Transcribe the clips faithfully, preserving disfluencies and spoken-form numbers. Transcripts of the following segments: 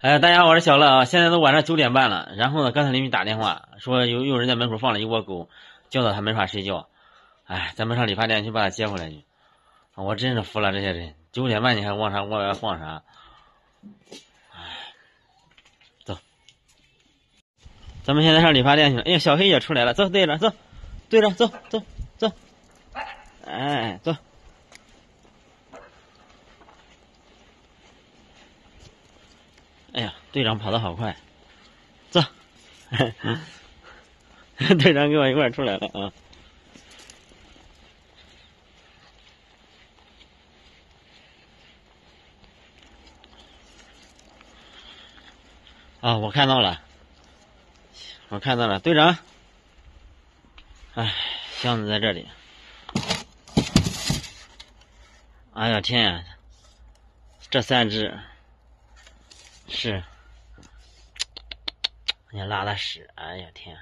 呃，大家好，我是小乐啊。现在都晚上九点半了，然后呢，刚才邻居打电话说有有人在门口放了一窝狗，叫到他没法睡觉。哎，咱们上理发店去把他接回来去。我真是服了这些人，九点半你还往啥往外晃啥？哎，走，咱们现在上理发店去了。哎呀，小黑也出来了，走，对着，走，对着，走，走，走，哎，走。 哎呀，队长跑得好快，走，队长跟我一块出来了啊！啊，我看到了，我看到了，队长，哎，箱子在这里。哎呀天呀，这三只。 是，你拉拉屎！哎呀天、啊！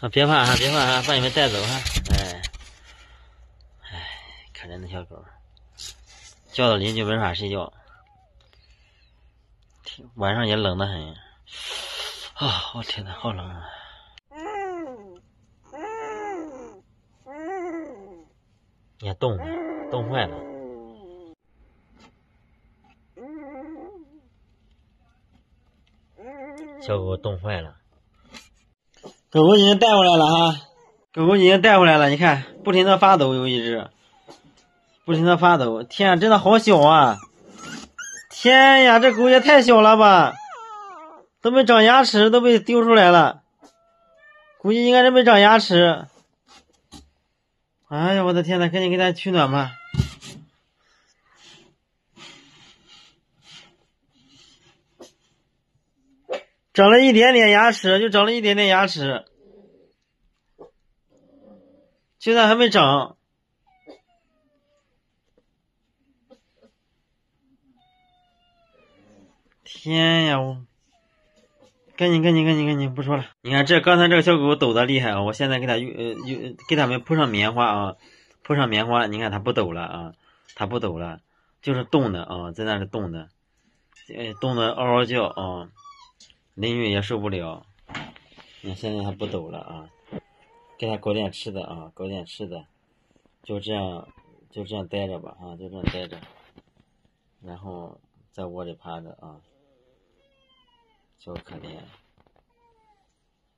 啊，别怕啊，别怕啊，把你们带走啊！哎，哎，可怜的小狗，叫到邻居没法睡觉，晚上也冷得很。啊，我天哪，好冷啊！ 也冻了，冻坏了。小狗冻坏了，狗狗已经带回来了哈，狗狗已经带回来了。你看，不停的发抖，有一只，不停的发抖。天啊，真的好小啊！天呀，这狗也太小了吧，都没长牙齿，都被丢出来了，估计应该是没长牙齿。 哎呀，我的天呐，赶紧给它取暖吧！长了一点点牙齿，就长了一点点牙齿，现在还没长。天呀，我赶紧赶紧赶紧赶紧，不说了。你看这刚才这个小狗狗抖的厉害啊！我现在给它用呃用给它们铺上棉花啊，铺上棉花，你看它不抖了啊，它不抖了，就是冻的啊，在那里冻的，呃冻的嗷嗷叫啊，邻居也受不了。你看现在它不抖了啊，给它搞点吃的啊，搞点吃的，就这样就这样待着吧啊，就这样待着，然后在窝里趴着啊。 小可怜，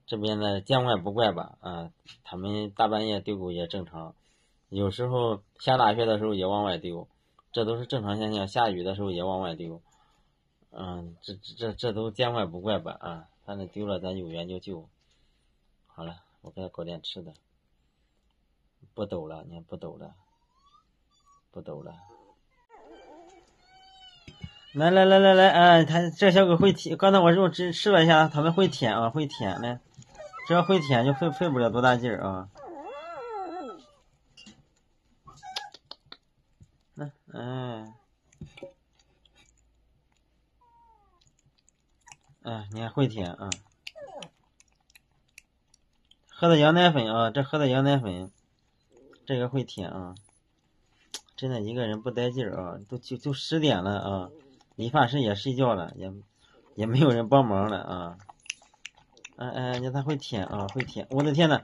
这边呢见怪不怪吧啊，他们大半夜丢狗也正常，有时候下大雪的时候也往外丢，这都是正常现象。下雨的时候也往外丢，嗯，这这这都见怪不怪吧啊，反正丢了咱有缘就救。好了，我给他搞点吃的，不抖了，你看不抖了，不抖了。 来来来来来，哎，它这小狗会舔，刚才我用吃吃了一下，它们会舔啊，会舔来，只要会舔就费费不了多大劲儿啊。来，哎，哎，你看会舔啊。喝的羊奶粉啊，这喝的羊奶粉，这个会舔啊。真的一个人不带劲儿啊，都就就十点了啊。 理发师也睡觉了，也也没有人帮忙了啊！哎哎，你看他会舔啊，会舔！我的天呐，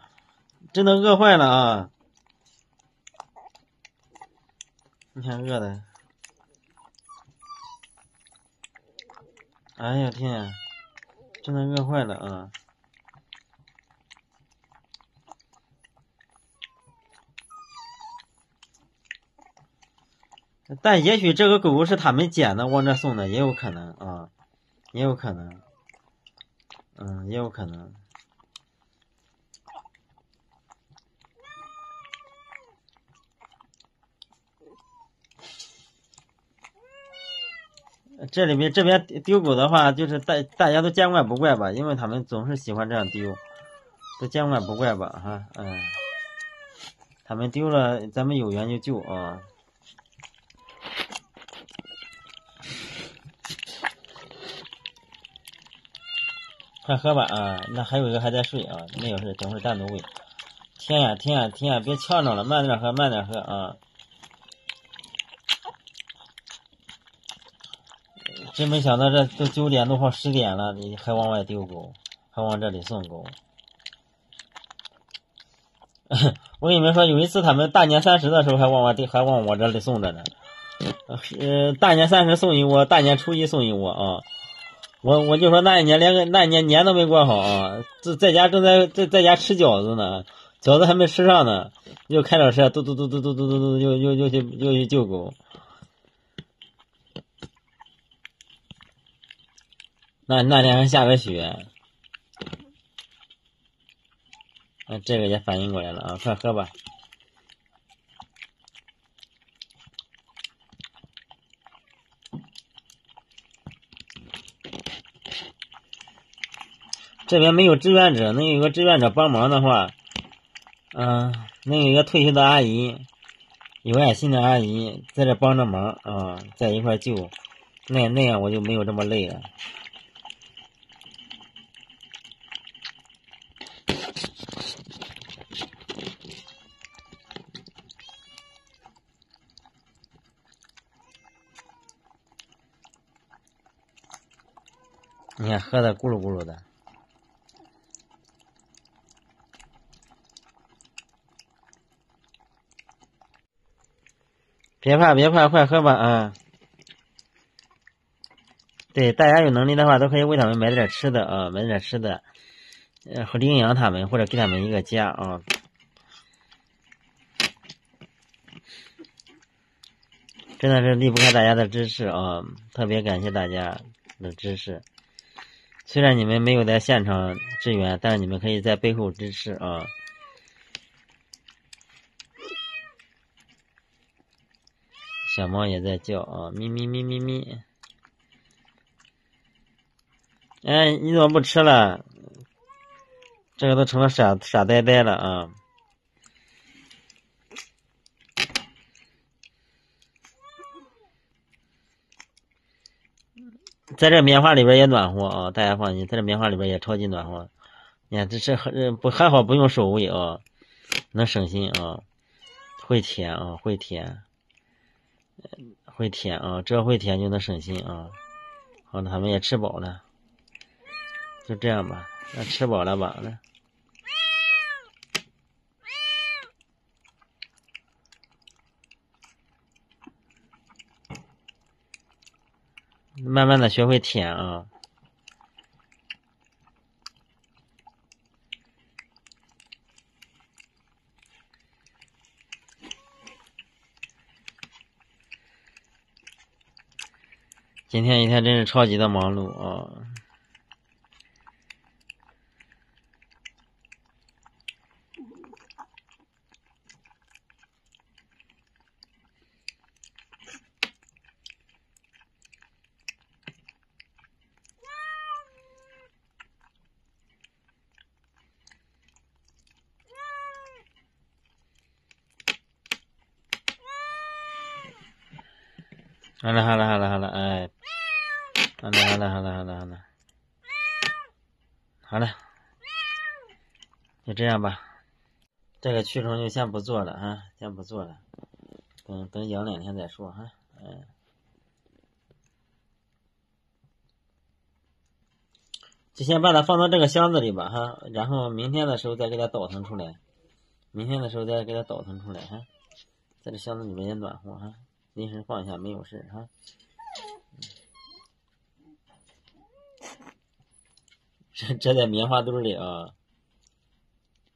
真的饿坏了啊！你看饿的，哎呀天啊，真的饿坏了啊！但也许这个狗狗是他们捡的，往这送的也有可能啊，也有可能，嗯，也有可能。这里面这边丢狗的话，就是大大家都见怪不怪吧，因为他们总是喜欢这样丢，都见怪不怪吧哈，嗯，他们丢了，咱们有缘就救啊。 快喝吧啊！那还有一个还在睡啊，没有事，等会儿单独喂。天呀天呀天呀，别呛着了，慢点喝，慢点喝啊！真没想到这都九点多快十点了，你还往外丢狗，还往这里送狗。我跟你们说，有一次他们大年三十的时候还往我还往我这里送着呢。呃，大年三十送一窝，大年初一送一窝啊！我我就说那一年连个那一年年都没过好啊，在在家正在在在家吃饺子呢，饺子还没吃上呢，又开点车嘟嘟嘟嘟嘟嘟嘟嘟，又又又去又去救狗。那那天还下着雪。那、啊、这个也反应过来了啊，快喝吧。这边没有志愿者，能有个志愿者帮忙的话，嗯、呃，能有一个退休的阿姨，有爱心的阿姨在这帮着忙啊、呃，在一块救，那那样我就没有这么累了。你看，喝的咕噜咕噜的。别怕，别怕，快喝吧啊！对，大家有能力的话，都可以为他们买点吃的啊，买点吃的，呃，领养他们或者给他们一个家啊。真的是离不开大家的支持啊！特别感谢大家的支持。虽然你们没有在现场支援，但是你们可以在背后支持啊。小猫也在叫啊，咪咪咪咪咪。哎，你怎么不吃了？这个都成了傻傻呆呆了啊！在这棉花里边也暖和啊，大家放心，在这棉花里边也超级暖和。你看，这这不还好不用手喂啊，能省心啊，会舔啊，会舔。会舔啊，只要会舔就能省心啊。好了，他们也吃饱了，就这样吧。那吃饱了吧？那慢慢的学会舔啊。今天一天真是超级的忙碌啊！好了好了好了好了，哎。好了好了好了好了好了，好了，就这样吧。这个驱虫就先不做了啊，先不做了，等等养两天再说哈。嗯，就先把它放到这个箱子里吧哈，然后明天的时候再给它倒腾出来，明天的时候再给它倒腾出来哈，在这箱子里面也暖和哈，临时放一下没有事哈。这这在棉花堆里啊，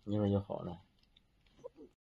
一会儿就好了。